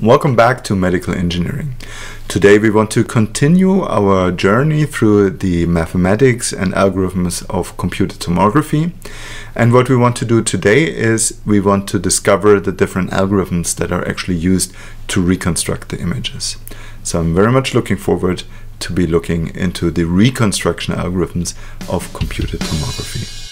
Welcome back to Medical Engineering. Today we want to continue our journey through the mathematics and algorithms of computed tomography. And what we want to do today is we want to discover the different algorithms that are actually used to reconstruct the images. So I'm very much looking forward to be looking into the reconstruction algorithms of computed tomography.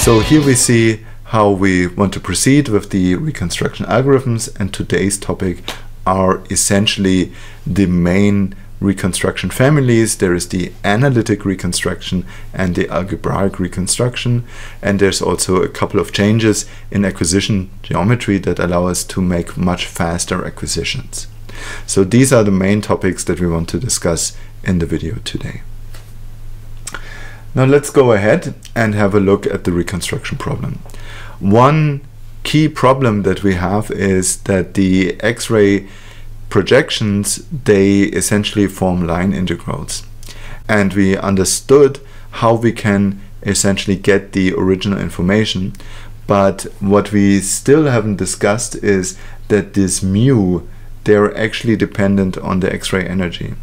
So here we see how we want to proceed with the reconstruction algorithms, and today's topic are essentially the main reconstruction families. There is the analytic reconstruction and the algebraic reconstruction, and there's also a couple of changes in acquisition geometry that allow us to make much faster acquisitions. So these are the main topics that we want to discuss in the video today. Now let's go ahead and have a look at the reconstruction problem. One key problem that we have is that the X-ray projections, they essentially form line integrals. And we understood how we can essentially get the original information. But what we still haven't discussed is that this mu, they're actually dependent on the X-ray energy.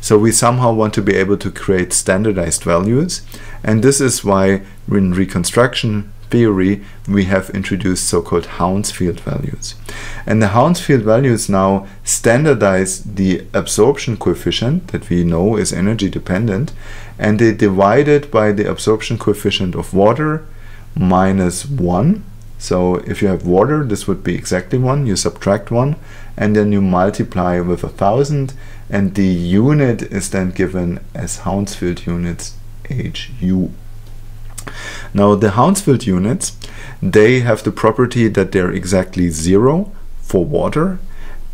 So we somehow want to be able to create standardized values, and this is why in reconstruction theory we have introduced so-called Hounsfield values. And the Hounsfield values now standardize the absorption coefficient that we know is energy dependent, and they divide it by the absorption coefficient of water minus 1. So if you have water, this would be exactly 1, you subtract 1, and then you multiply with 1,000, and the unit is then given as Hounsfield units, HU. Now the Hounsfield units, they have the property that they're exactly 0 for water,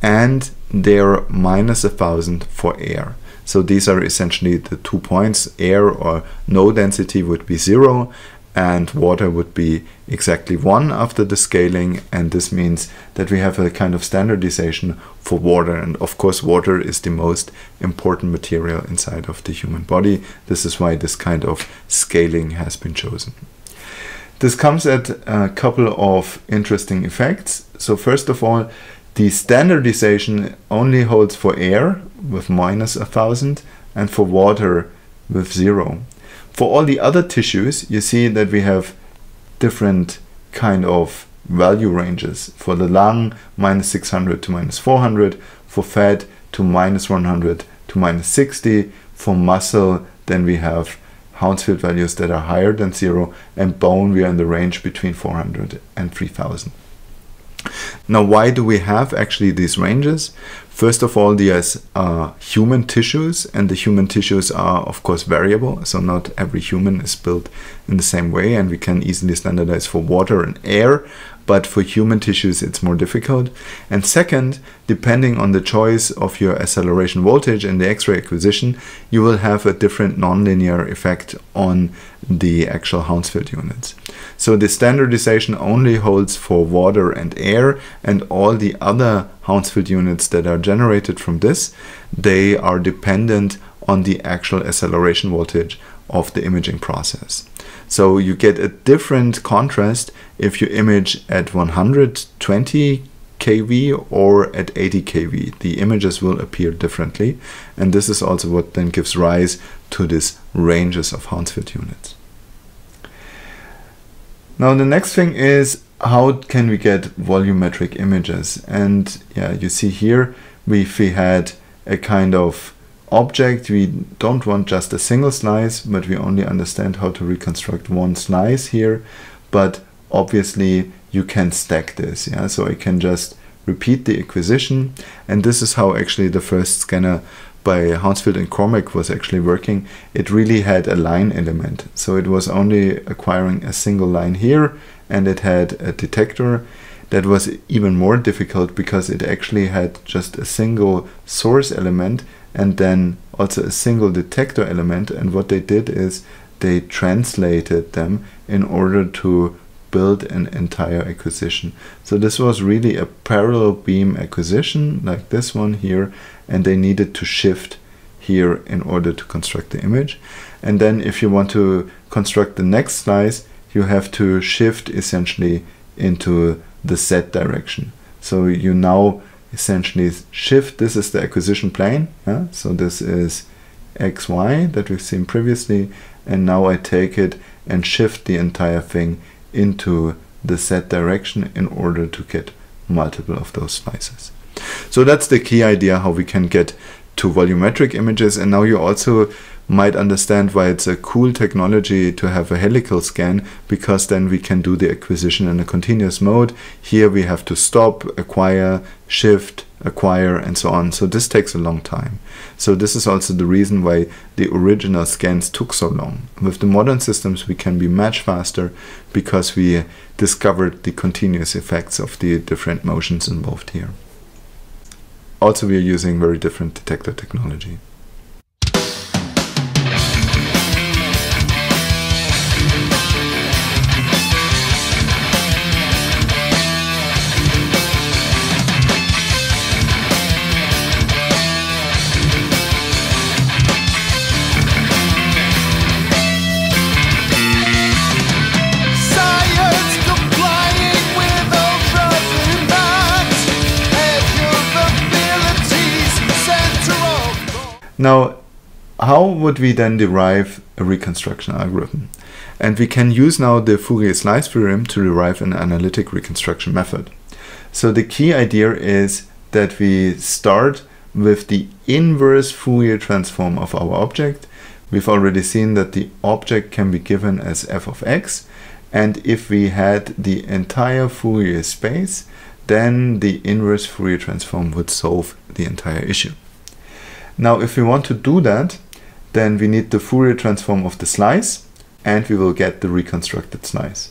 and they're minus 1,000 for air. So these are essentially the 2 points. Air or no density would be 0, and water would be exactly 1 after the scaling, and this means that we have a kind of standardization for water. And of course water is the most important material inside of the human body. This is why this kind of scaling has been chosen. This comes at a couple of interesting effects. So first of all, the standardization only holds for air with minus 1,000 and for water with 0. For all the other tissues, you see that we have different kind of value ranges. For the lung, minus 600 to minus 400. For fat, to minus 100 to minus 60. For muscle, then we have Hounsfield values that are higher than 0. And bone, we are in the range between 400 and 3,000. Now, why do we have actually these ranges? First of all, these are human tissues, and the human tissues are, of course, variable. So not every human is built in the same way, and we can easily standardize for water and air. But for human tissues, it's more difficult. And second, depending on the choice of your acceleration voltage and the X-ray acquisition, you will have a different nonlinear effect on the actual Hounsfield units. So the standardization only holds for water and air, and all the other Hounsfield units that are generated from this, they are dependent on the actual acceleration voltage of the imaging process. So you get a different contrast if you image at 120 kV or at 80 kV. The images will appear differently, and this is also what then gives rise to these ranges of Hounsfield units. Now the next thing is, how can we get volumetric images? And yeah, you see here, if we had a kind of object, we don't want just a single slice, but we only understand how to reconstruct one slice here. But obviously you can stack this, yeah, so I can just repeat the acquisition, and this is how actually the first scanner by Hounsfield and Cormac was actually working. It really had a line element, so it was only acquiring a single line here, and it had a detector. that was even more difficult because it actually had just a single source element and then also a single detector element, and what they did is they translated them in order to build an entire acquisition. So this was really a parallel beam acquisition like this one here, and they needed to shift here in order to construct the image. And then if you want to construct the next slice, you have to shift essentially into the Z direction. So you now essentially shift, this is the acquisition plane, yeah? So this is XY that we've seen previously, and now I take it and shift the entire thing into the Z direction in order to get multiple of those slices. So that's the key idea how we can get to volumetric images. And now you also might understand why it's a cool technology to have a helical scan, because then we can do the acquisition in a continuous mode. Here we have to stop, acquire, shift, acquire, and so on. So this takes a long time. So this is also the reason why the original scans took so long. With the modern systems we can be much faster because we discovered the continuous effects of the different motions involved here. Also, we are using very different detector technology. Now, how would we then derive a reconstruction algorithm? And we can use now the Fourier slice theorem to derive an analytic reconstruction method. So the key idea is that we start with the inverse Fourier transform of our object. We've already seen that the object can be given as f of x. And if we had the entire Fourier space, then the inverse Fourier transform would solve the entire issue. Now, if we want to do that, then we need the Fourier transform of the slice, and we will get the reconstructed slice.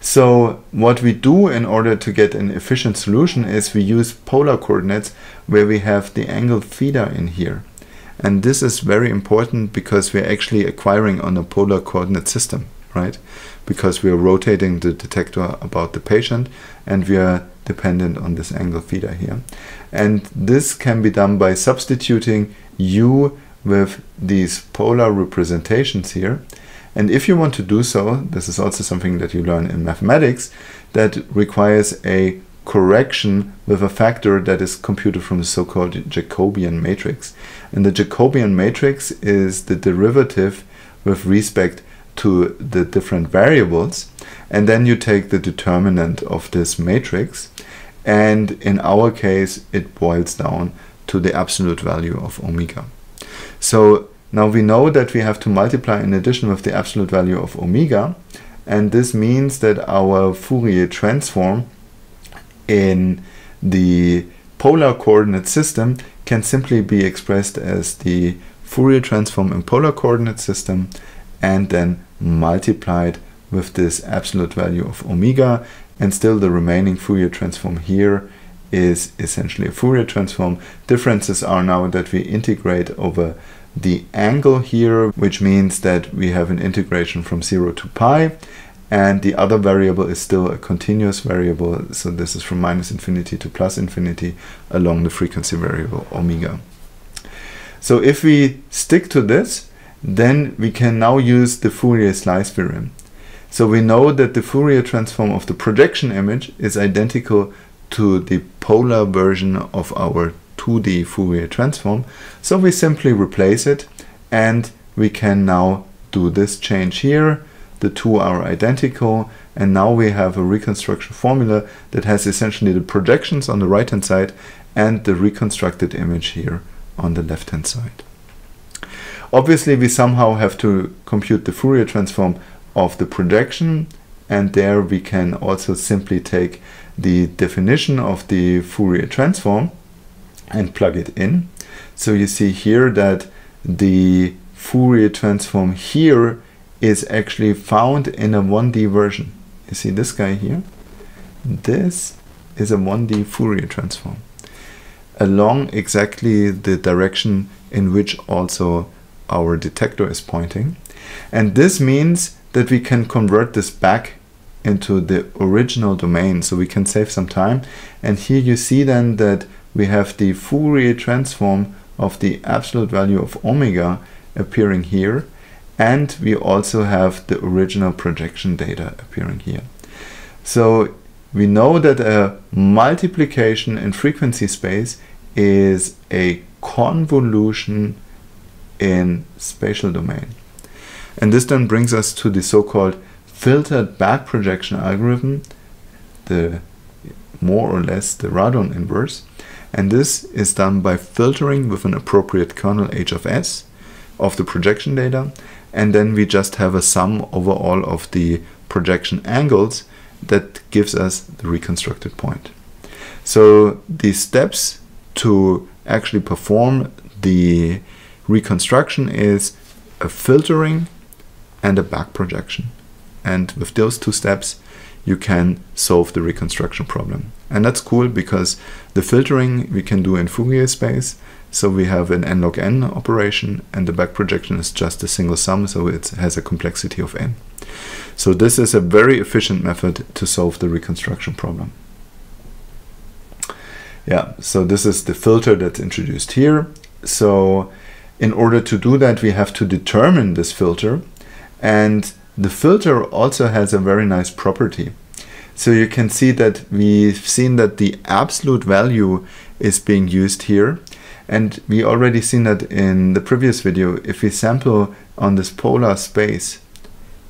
So what we do in order to get an efficient solution is we use polar coordinates where we have the angle theta in here. And this is very important because we're actually acquiring on a polar coordinate system, right? Because we are rotating the detector about the patient, and we are dependent on this angle theta here. And this can be done by substituting u with these polar representations here. And if you want to do so, this is also something that you learn in mathematics, that requires a correction with a factor that is computed from the so-called Jacobian matrix. And the Jacobian matrix is the derivative with respect to the different variables, and then you take the determinant of this matrix, and in our case it boils down to the absolute value of omega. So now we know that we have to multiply in addition with the absolute value of omega, and this means that our Fourier transform in the polar coordinate system can simply be expressed as the Fourier transform in polar coordinate system and then multiplied with this absolute value of omega, and still the remaining Fourier transform here is essentially a Fourier transform. Differences are now that we integrate over the angle here, which means that we have an integration from 0 to pi, and the other variable is still a continuous variable, so this is from minus infinity to plus infinity along the frequency variable omega. So if we stick to this, then we can now use the Fourier slice theorem. So we know that the Fourier transform of the projection image is identical to the polar version of our 2D Fourier transform. So we simply replace it, and we can now do this change here. The two are identical, and now we have a reconstruction formula that has essentially the projections on the right hand side and the reconstructed image here on the left hand side. Obviously, we somehow have to compute the Fourier transform of the projection, and there we can also simply take the definition of the Fourier transform and plug it in. So you see here that the Fourier transform here is actually found in a 1D version. You see this guy here? This is a 1D Fourier transform along exactly the direction in which also our detector is pointing. And this means that we can convert this back into the original domain, so we can save some time. And here you see then that we have the Fourier transform of the absolute value of omega appearing here, and we also have the original projection data appearing here. So we know that a multiplication in frequency space is a convolution in spatial domain. And this then brings us to the so-called filtered back projection algorithm, the more or less the Radon inverse. And this is done by filtering with an appropriate kernel H of S of the projection data. And then we just have a sum over all of the projection angles that gives us the reconstructed point. So the steps to actually perform the reconstruction is a filtering and a back projection. And with those two steps, you can solve the reconstruction problem. And that's cool because the filtering we can do in Fourier space. So we have an n log n operation, and the back projection is just a single sum, so it has a complexity of n. So this is a very efficient method to solve the reconstruction problem. Yeah, so this is the filter that's introduced here. So in order to do that, we have to determine this filter. And the filter also has a very nice property. So you can see that we've seen that the absolute value is being used here. And we already seen that in the previous video. If we sample on this polar space,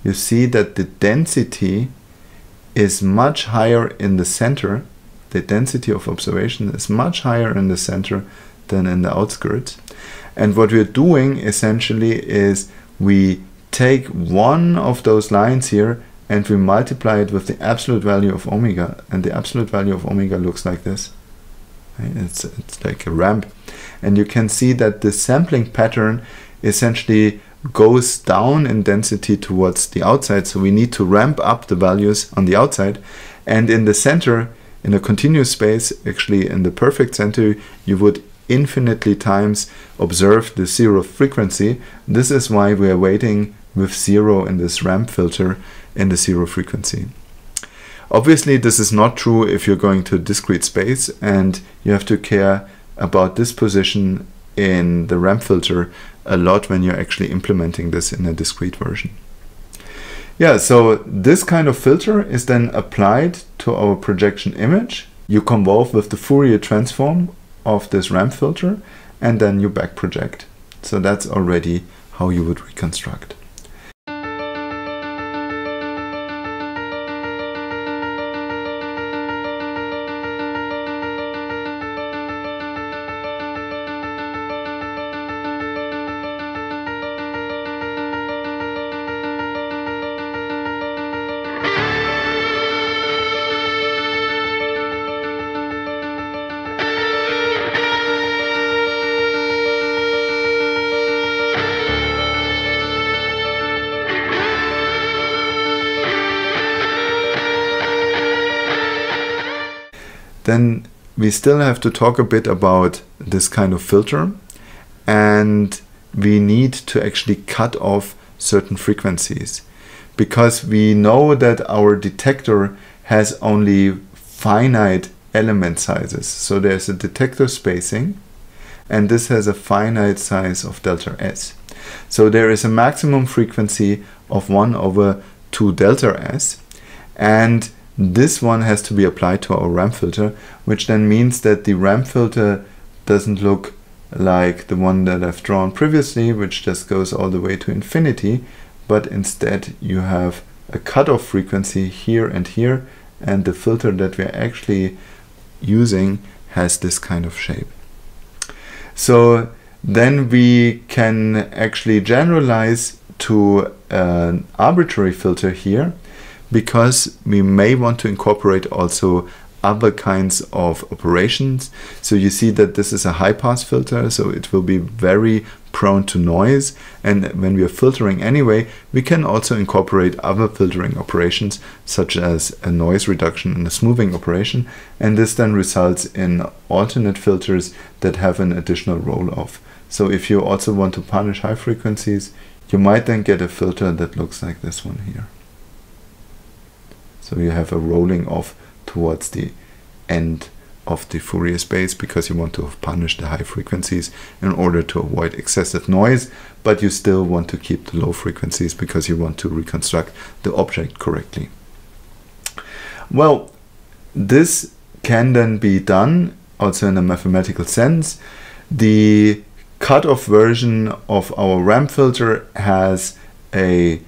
you see that the density is much higher in the center. The density of observation is much higher in the center than in the outskirts. And what we're doing essentially is we take one of those lines here and we multiply it with the absolute value of omega. And the absolute value of omega looks like this. It's like a ramp. And you can see that the sampling pattern essentially goes down in density towards the outside. So we need to ramp up the values on the outside. And in the center, in a continuous space, actually in the perfect center, you would infinitely times observe the zero frequency. This is why we are waiting with zero in this ramp filter in the zero frequency. Obviously, this is not true if you're going to a discrete space, and you have to care about this position in the ramp filter a lot when you're actually implementing this in a discrete version. Yeah, so this kind of filter is then applied to our projection image. You convolve with the Fourier transform of this ramp filter, and then you back project. So that's already how you would reconstruct. Then we still have to talk a bit about this kind of filter, and we need to actually cut off certain frequencies because we know that our detector has only finite element sizes. So there's a detector spacing, and this has a finite size of delta S. So there is a maximum frequency of 1/2 delta S, and this one has to be applied to our ramp filter, which then means that the ramp filter doesn't look like the one that I've drawn previously, which just goes all the way to infinity, but instead you have a cutoff frequency here, and the filter that we're actually using has this kind of shape. So then we can actually generalize to an arbitrary filter here, because we may want to incorporate also other kinds of operations. So you see that this is a high pass filter, so it will be very prone to noise, and when we are filtering anyway, we can also incorporate other filtering operations such as a noise reduction and a smoothing operation, and this then results in alternate filters that have an additional roll-off. So if you also want to punish high frequencies, you might then get a filter that looks like this one here. So you have a rolling off towards the end of the Fourier space because you want to punish the high frequencies in order to avoid excessive noise, but you still want to keep the low frequencies because you want to reconstruct the object correctly. Well, this can then be done also in a mathematical sense. The cutoff version of our RAM filter has a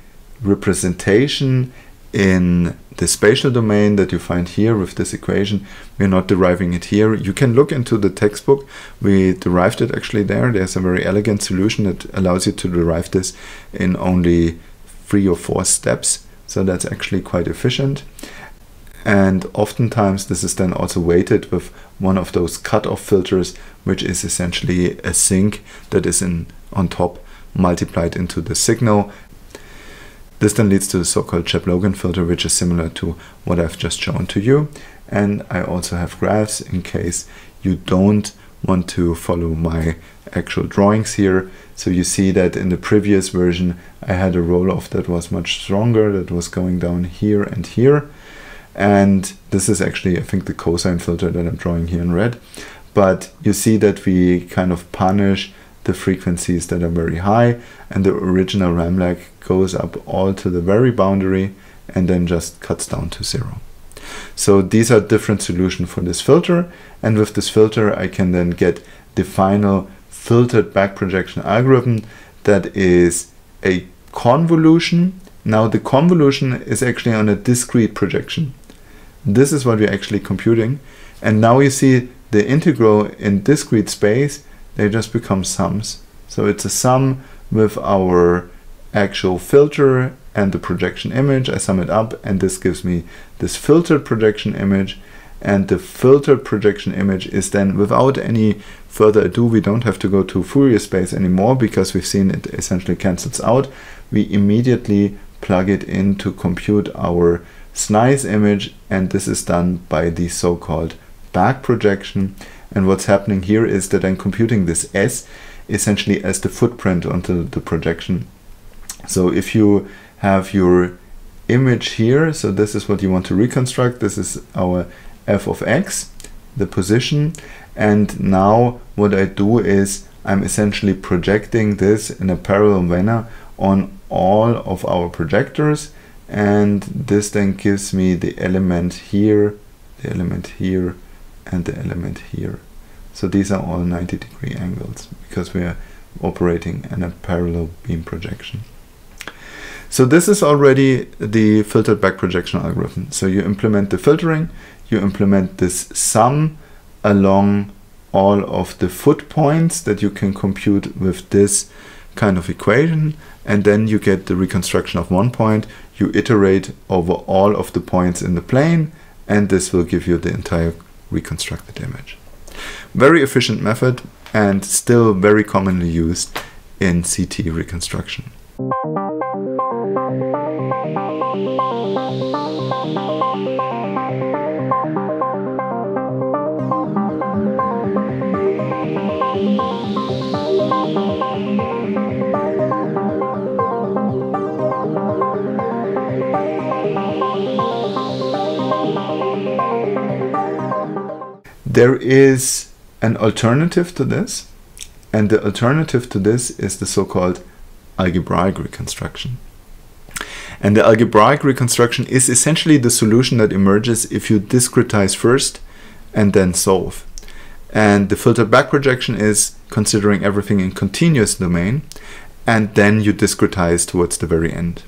representation in the spatial domain that you find here with this equation. We're not deriving it here. You can look into the textbook. We derived it actually there. There's a very elegant solution that allows you to derive this in only 3 or 4 steps. So that's actually quite efficient. And oftentimes this is then also weighted with one of those cutoff filters, which is essentially a sink that is on top multiplied into the signal. This then leads to the so-called Shepp-Logan filter, which is similar to what I've just shown to you. And I also have graphs in case you don't want to follow my actual drawings here. So you see that in the previous version, I had a roll-off that was much stronger, that was going down here and here. And this is actually, I think, the cosine filter that I'm drawing here in red. But you see that we kind of punish the frequencies that are very high, and the original Ramlak goes up all to the very boundary and then just cuts down to 0. So these are different solutions for this filter, and with this filter I can then get the final filtered back projection algorithm that is a convolution. Now the convolution is actually on a discrete projection. This is what we're actually computing, and now you see the integral in discrete space, they just become sums. So it's a sum with our actual filter and the projection image. I sum it up, and this gives me this filtered projection image. And the filtered projection image is then, without any further ado, we don't have to go to Fourier space anymore because we've seen it essentially cancels out. We immediately plug it in to compute our slice image, and this is done by the so-called back projection. And what's happening here is that I'm computing this S essentially as the footprint onto the projection. So if you have your image here, so this is what you want to reconstruct. This is our f of x, the position. And now what I do is I'm essentially projecting this in a parallel manner on all of our projectors. And this then gives me the element here, and the element here. So these are all 90-degree angles because we are operating in a parallel beam projection. So this is already the filtered back projection algorithm. So you implement the filtering, you implement this sum along all of the foot points that you can compute with this kind of equation, and then you get the reconstruction of one point. You iterate over all of the points in the plane, and this will give you the entire reconstructed image. Very efficient method and still very commonly used in CT reconstruction. There is an alternative to this, and the alternative to this is the so-called algebraic reconstruction. And the algebraic reconstruction is essentially the solution that emerges if you discretize first and then solve. And the filtered back projection is considering everything in continuous domain, and then you discretize towards the very end.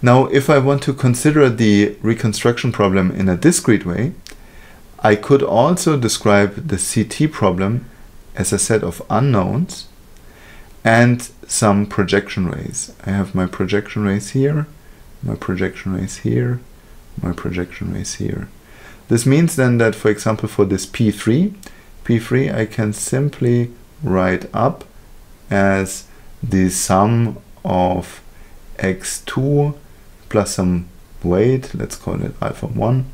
Now, if I want to consider the reconstruction problem in a discrete way, I could also describe the CT problem as a set of unknowns and some projection rays. I have my projection rays here, my projection rays here, my projection rays here. This means then that, for example, for this P3 I can simply write up as the sum of x2 plus some weight, let's call it alpha 1,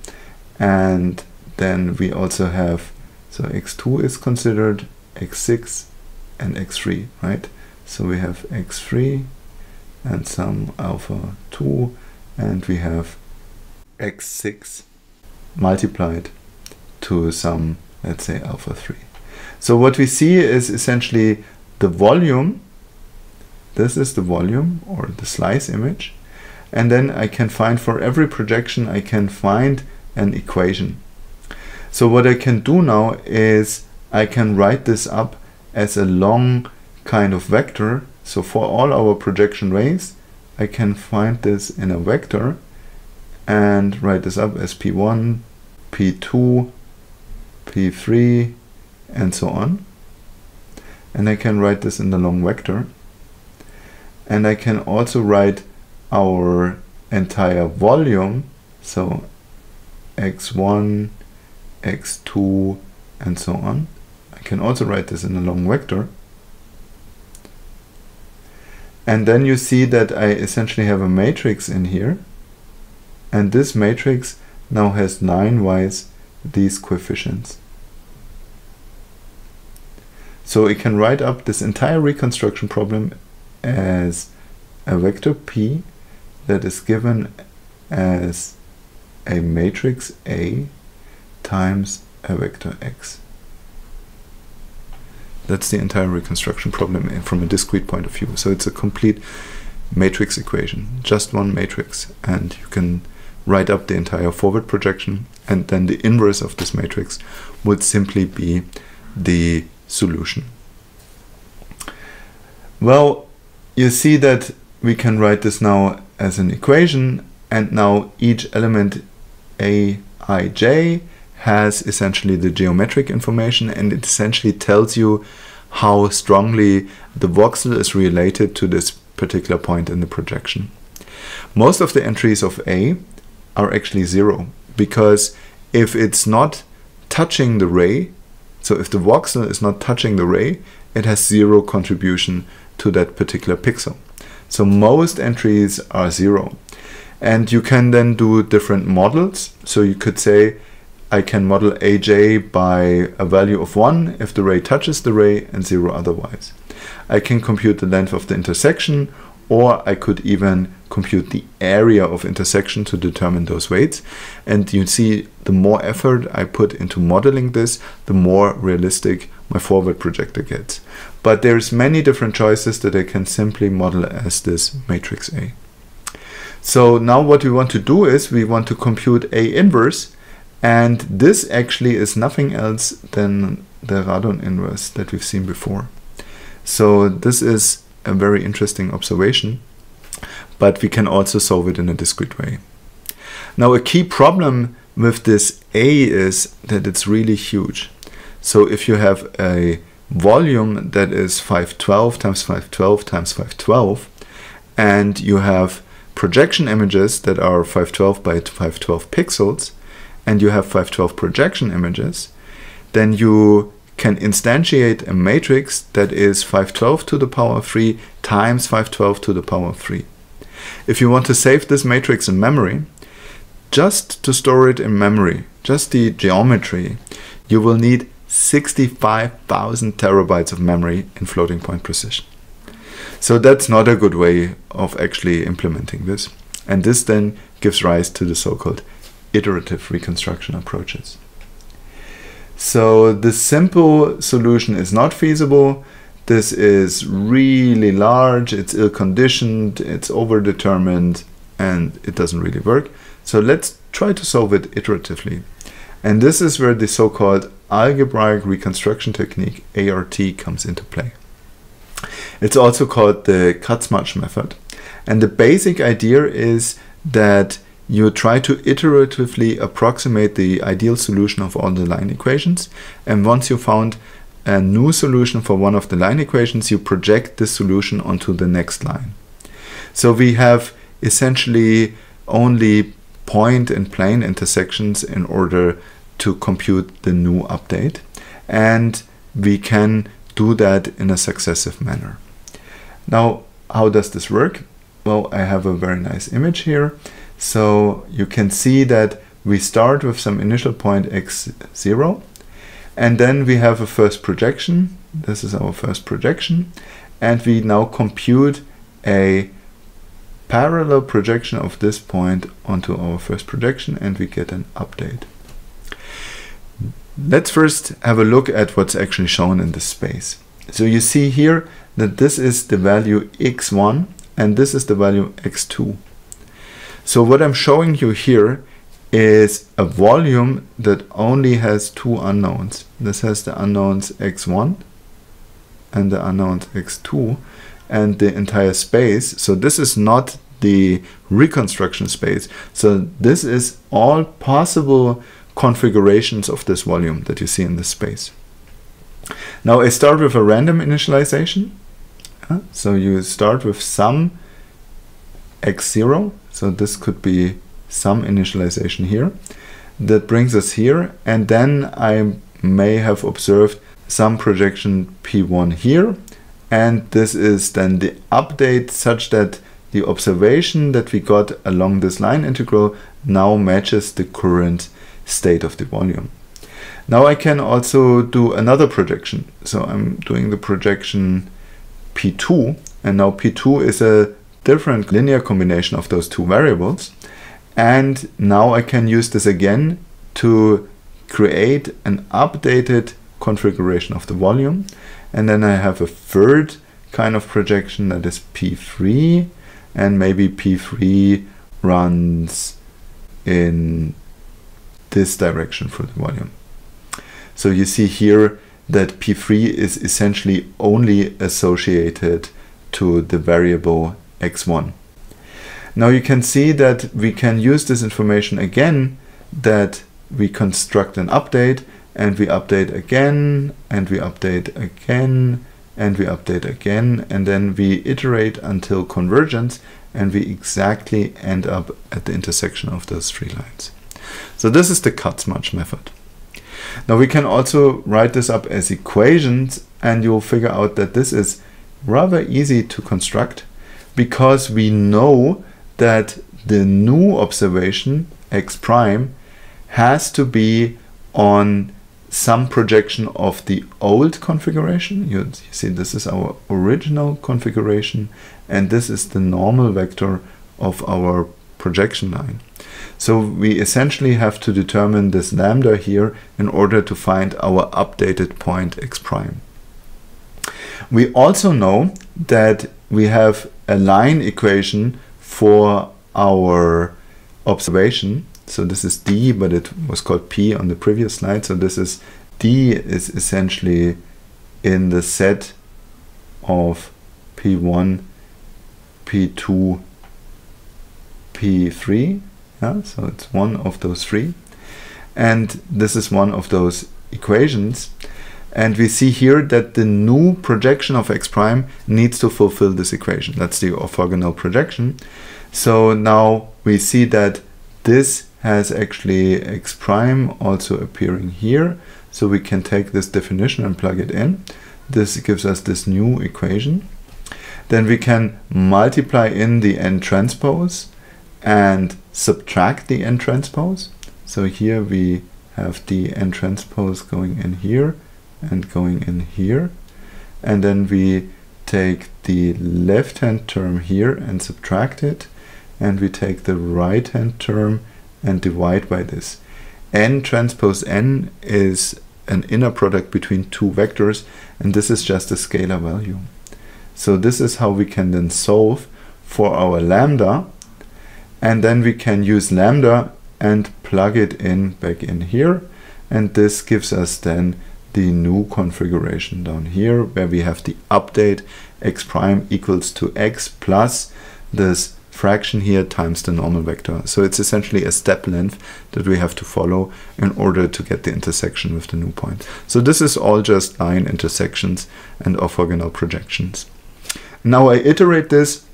and then we also have, so x2 is considered, x6 and x3, right? So we have x3 and some alpha 2, and we have x6 multiplied to some, let's say, alpha 3. So what we see is essentially the volume. This is the volume or the slice image. And then I can find, for every projection, I can find an equation. So what I can do now is I can write this up as a long kind of vector. So for all our projection rays, I can find this in a vector and write this up as P1, P2, P3, and so on. And I can write this in the long vector. And I can also write our entire volume, so x1, x2, and so on. I can also write this in a long vector. And then you see that I essentially have a matrix in here. And this matrix now has 9-wise these coefficients. So it can write up this entire reconstruction problem as a vector P that is given as a matrix A times a vector X. That's the entire reconstruction problem from a discrete point of view. So it's a complete matrix equation, just one matrix, and you can write up the entire forward projection, and then the inverse of this matrix would simply be the solution. Well, you see that we can write this now as an equation, and now each element aij has essentially the geometric information, and it essentially tells you how strongly the voxel is related to this particular point in the projection. Most of the entries of A are actually 0, because if it's not touching the ray, so if the voxel is not touching the ray, it has 0 contribution to that particular pixel. So most entries are 0. And you can then do different models. So you could say, I can model AJ by a value of 1 if the ray touches the ray, and 0 otherwise. I can compute the length of the intersection, or I could even compute the area of intersection to determine those weights. And you see, the more effort I put into modeling this, the more realistic my forward projector gets. But there's many different choices that I can simply model as this matrix A. So now what we want to do is we want to compute A inverse, and this actually is nothing else than the Radon inverse that we've seen before. So this is a very interesting observation, but we can also solve it in a discrete way. Now, a key problem with this A is that it's really huge. So if you have a volume that is 512 times 512 times 512, and you have projection images that are 512 by 512 pixels, and you have 512 projection images, then you can instantiate a matrix that is 512 to the power 3 times 512 to the power 3. If you want to save this matrix in memory, just to store it in memory, just the geometry, you will need 65,000 terabytes of memory in floating point precision. So that's not a good way of actually implementing this. And this then gives rise to the so-called iterative reconstruction approaches. So the simple solution is not feasible. This is really large, it's ill-conditioned, it's overdetermined, and it doesn't really work. So let's try to solve it iteratively. And this is where the so-called algebraic reconstruction technique, ART, comes into play. It's also called the Kaczmarz method. And the basic idea is that you try to iteratively approximate the ideal solution of all the line equations. And once you found a new solution for one of the line equations, you project this solution onto the next line. So we have essentially only point and plane intersections in order to compute the new update. And we can do that in a successive manner. Now, how does this work? Well, I have a very nice image here. So you can see that we start with some initial point x0, and then we have a first projection. This is our first projection. And we now compute a parallel projection of this point onto our first projection, and we get an update. Let's first have a look at what's actually shown in this space. So you see here that this is the value x1 and this is the value x2. So what I'm showing you here is a volume that only has two unknowns. This has the unknowns x1 and the unknowns x2 and the entire space. So this is not the reconstruction space. So this is all possible configurations of this volume that you see in this space. Now I start with a random initialization. So you start with some x0. So this could be some initialization here. That brings us here. And then I may have observed some projection p1 here. And this is then the update such that the observation that we got along this line integral now matches the current state of the volume. Now I can also do another projection. So I'm doing the projection P2, and now P2 is a different linear combination of those two variables. And now I can use this again to create an updated configuration of the volume. And then I have a third kind of projection that is P3, and maybe P3 runs in this direction for the volume. So you see here that P3 is essentially only associated to the variable x1. Now you can see that we can use this information again, that we construct an update, and we update again, and we update again, and we update again, and then we iterate until convergence, and we exactly end up at the intersection of those three lines. So this is the Kaczmarz method. Now we can also write this up as equations, and you'll figure out that this is rather easy to construct because we know that the new observation, x prime, has to be on some projection of the old configuration. You see, this is our original configuration, and this is the normal vector of our projection line. So we essentially have to determine this lambda here in order to find our updated point x prime. We also know that we have a line equation for our observation. So this is d, but it was called p on the previous slide. So this is d is essentially in the set of p1, p2, p3. Yeah, so it's one of those three, and this is one of those equations, and we see here that the new projection of x prime needs to fulfill this equation. That's the orthogonal projection. So now we see that this has actually x prime also appearing here, so we can take this definition and plug it in. This gives us this new equation. Then we can multiply in the n transpose and subtract the n transpose. So here we have the n transpose going in here and going in here, and then we take the left hand term here and subtract it, and we take the right hand term and divide by this. N transpose n is an inner product between two vectors, and this is just a scalar value. So this is how we can then solve for our lambda, and then we can use lambda and plug it in back in here, and this gives us then the new configuration down here where we have the update x prime equals to x plus this fraction here times the normal vector. So it's essentially a step length that we have to follow in order to get the intersection with the new point. So this is all just line intersections and orthogonal projections. Now I iterate this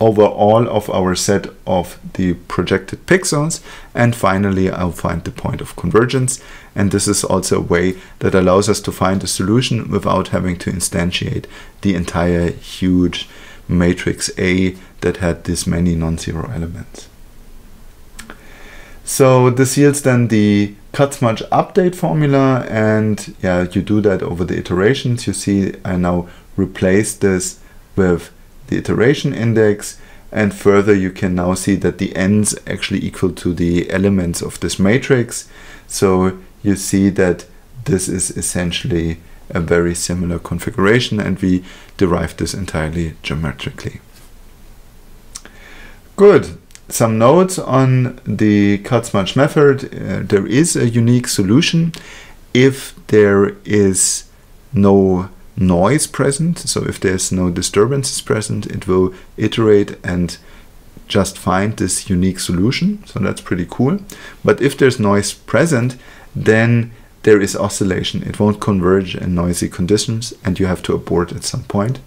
over all of our set of the projected pixels. And finally, I'll find the point of convergence. And this is also a way that allows us to find a solution without having to instantiate the entire huge matrix A that had this many non-zero elements. So this yields then the Kaczmarz update formula, and yeah, you do that over the iterations. You see I now replace this with the iteration index, and further you can now see that the n's actually equal to the elements of this matrix. So you see that this is essentially a very similar configuration, and we derived this entirely geometrically. Good. Some notes on the Kaczmarz method. There is a unique solution if there is no noise present. So if there's no disturbances present, it will iterate and just find this unique solution. So that's pretty cool. But if there's noise present, then there is oscillation. It won't converge in noisy conditions, and you have to abort at some point.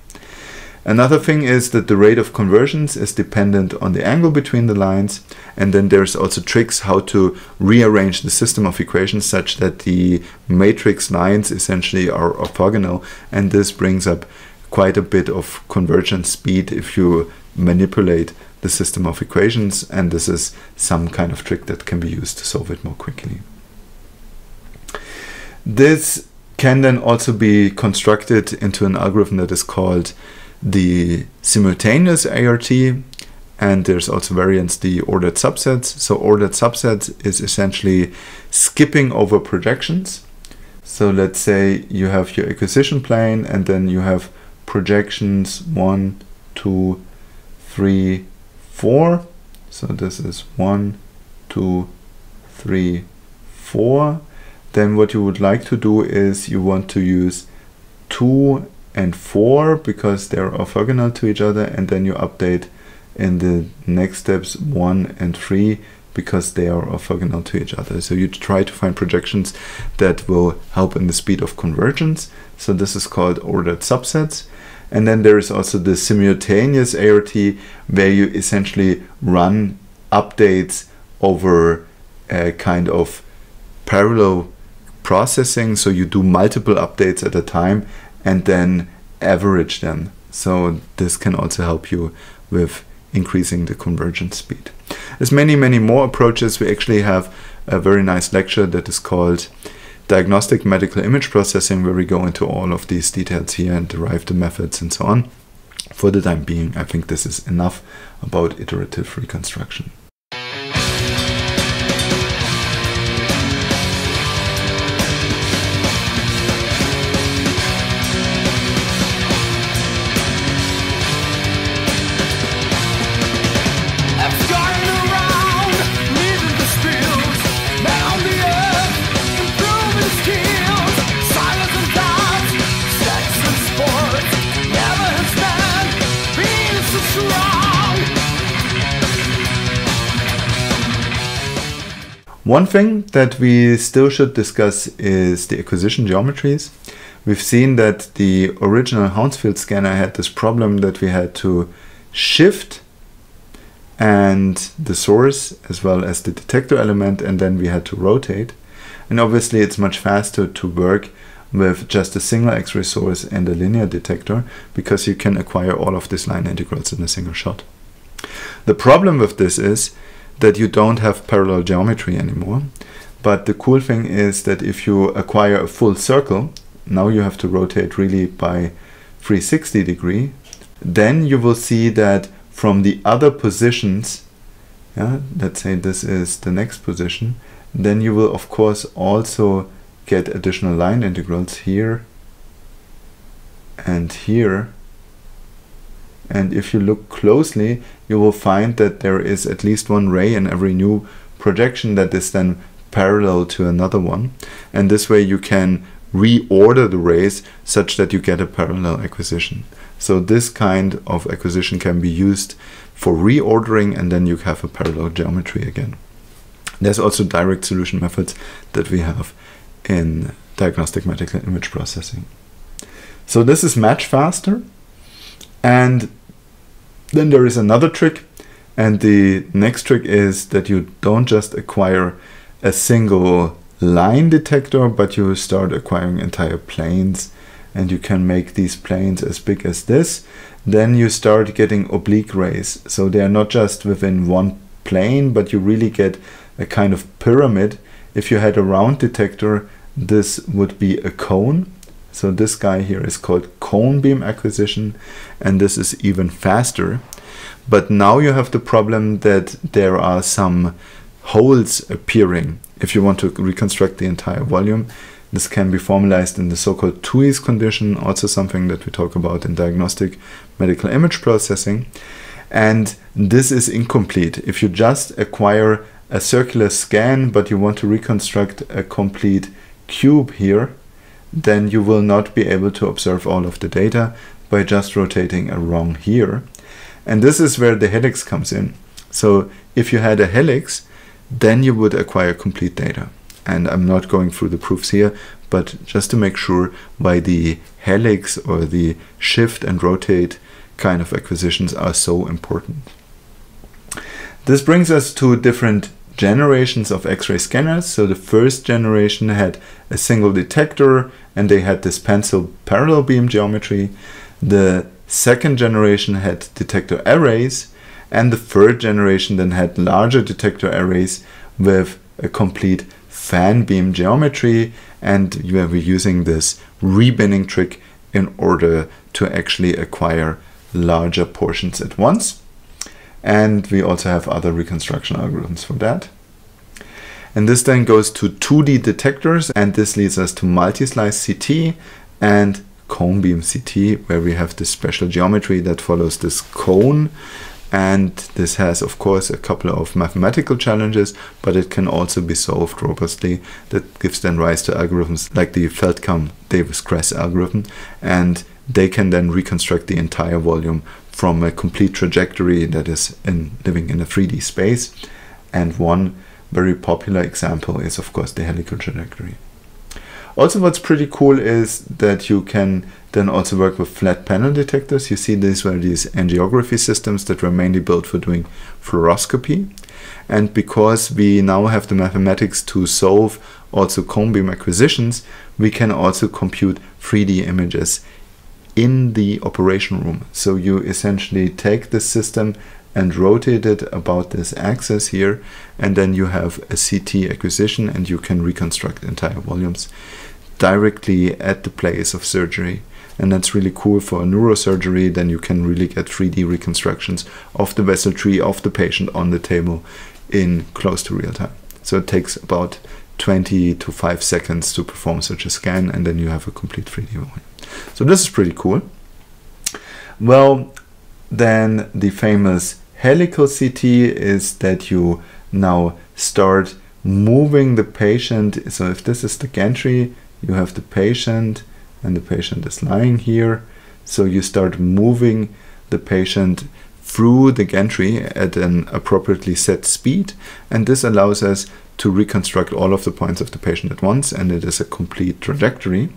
Another thing is that the rate of convergence is dependent on the angle between the lines. And then there's also tricks how to rearrange the system of equations such that the matrix lines essentially are orthogonal. And this brings up quite a bit of convergence speed if you manipulate the system of equations. And this is some kind of trick that can be used to solve it more quickly. This can then also be constructed into an algorithm that is called the simultaneous ART, and there's also variants, the ordered subsets. So ordered subsets is essentially skipping over projections. So let's say you have your acquisition plane, and then you have projections 1, 2, 3, 4. So this is 1, 2, 3, 4. Then what you would like to do is you want to use 2 and 4 because they're orthogonal to each other, and then you update in the next steps 1 and 3 because they are orthogonal to each other. So you try to find projections that will help in the speed of convergence. So this is called ordered subsets. And then there is also the simultaneous ART, where you essentially run updates over a kind of parallel processing. So you do multiple updates at a time and then average them. So this can also help you with increasing the convergence speed. There's many, many more approaches. We actually have a very nice lecture that is called Diagnostic Medical Image Processing, where we go into all of these details here and derive the methods and so on. For the time being, I think this is enough about iterative reconstruction. One thing that we still should discuss is the acquisition geometries. We've seen that the original Hounsfield scanner had this problem that we had to shift and the source as well as the detector element, and then we had to rotate. And obviously it's much faster to work with just a single X-ray source and a linear detector, because you can acquire all of these line integrals in a single shot. The problem with this is that you don't have parallel geometry anymore. But the cool thing is that if you acquire a full circle, now you have to rotate really by 360 degree, then you will see that from the other positions, yeah, let's say this is the next position, then you will of course also get additional line integrals here and here. And if you look closely, you will find that there is at least one ray in every new projection that is then parallel to another one. And this way you can reorder the rays such that you get a parallel acquisition. So this kind of acquisition can be used for reordering, and then you have a parallel geometry again. There's also direct solution methods that we have in diagnostic medical image processing. So this is much faster. And Then there is another trick, and the next trick is that you don't just acquire a single line detector, but you start acquiring entire planes, and you can make these planes as big as this. Then you start getting oblique rays, so they are not just within one plane, but you really get a kind of pyramid. If you had a round detector, this would be a cone. So this guy here is called cone beam acquisition, and this is even faster. But now you have the problem that there are some holes appearing. If you want to reconstruct the entire volume, this can be formalized in the so-called Tuy's condition, also something that we talk about in diagnostic medical image processing. And this is incomplete. If you just acquire a circular scan, but you want to reconstruct a complete cube here, then you will not be able to observe all of the data by just rotating a rung here. And this is where the helix comes in. So if you had a helix, then you would acquire complete data. And I'm not going through the proofs here, but just to make sure why the helix or the shift and rotate kind of acquisitions are so important. This brings us to different generations of X-ray scanners. So the first generation had a single detector, and they had this pencil parallel beam geometry. The second generation had detector arrays, and the third generation then had larger detector arrays with a complete fan beam geometry, and you are using this rebinning trick in order to actually acquire larger portions at once. And we also have other reconstruction algorithms for that. And this then goes to 2D detectors, and this leads us to multi-slice CT and cone beam CT, where we have this special geometry that follows this cone. And this has, of course, a couple of mathematical challenges, but it can also be solved robustly. That gives then rise to algorithms like the Feldkamp-Davis-Kress algorithm, and they can then reconstruct the entire volume from a complete trajectory that is living in a 3D space. And one very popular example is, of course, the helical trajectory. Also, what's pretty cool is that you can then also work with flat panel detectors. You see, these were these angiography systems that were mainly built for doing fluoroscopy. And because we now have the mathematics to solve also cone beam acquisitions, we can also compute 3D images in the operation room. So you essentially take the system and rotate it about this axis here, and then you have a CT acquisition, and you can reconstruct entire volumes directly at the place of surgery. And that's really cool for neurosurgery. Then you can really get 3D reconstructions of the vessel tree of the patient on the table in close to real time. So it takes about 20 to 5 seconds to perform such a scan, and then you have a complete 3D volume. So this is pretty cool. Well, then the famous helical CT is that you now start moving the patient. So if this is the gantry, you have the patient, and the patient is lying here. So you start moving the patient through the gantry at an appropriately set speed, and this allows us to reconstruct all of the points of the patient at once, and it is a complete trajectory.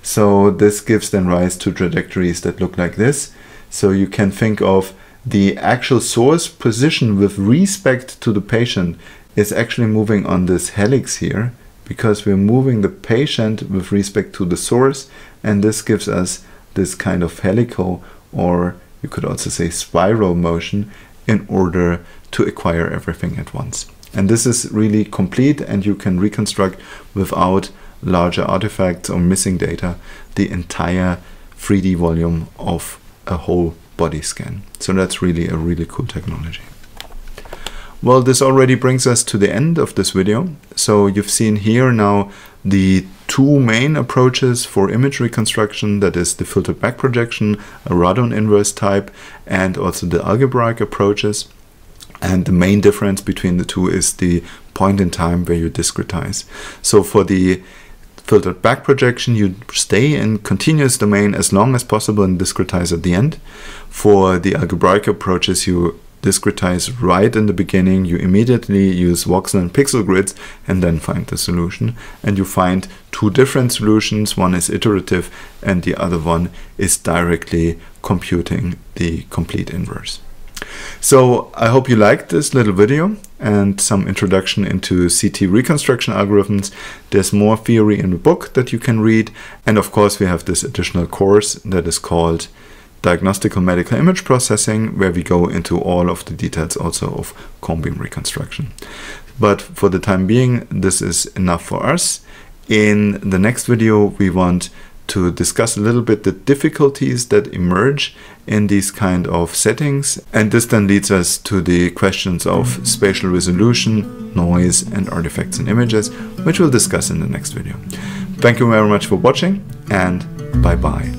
So this gives then rise to trajectories that look like this. So you can think of the actual source position with respect to the patient is actually moving on this helix here, because we're moving the patient with respect to the source, and this gives us this kind of helical, or you could also say spiral motion, in order to acquire everything at once. And this is really complete, and you can reconstruct without larger artifacts or missing data the entire 3D volume of a whole body scan. So that's really a really cool technology. Well, this already brings us to the end of this video. So you've seen here now the two main approaches for image reconstruction, that is the filtered back projection, a Radon inverse type, and also the algebraic approaches. And the main difference between the two is the point in time where you discretize. So for the filtered back projection, you stay in continuous domain as long as possible and discretize at the end. For the algebraic approaches, you discretize right in the beginning, you immediately use voxel and pixel grids, and then find the solution. And you find two different solutions. One is iterative, and the other one is directly computing the complete inverse. So I hope you liked this little video and some introduction into CT reconstruction algorithms. There's more theory in the book that you can read. And of course, we have this additional course that is called Diagnostical Medical Image Processing, where we go into all of the details also of cone beam reconstruction. But for the time being, this is enough for us. In the next video, we want to discuss a little bit the difficulties that emerge in these kind of settings. And this then leads us to the questions of spatial resolution, noise, and artifacts in images, which we'll discuss in the next video. Thank you very much for watching, and bye-bye.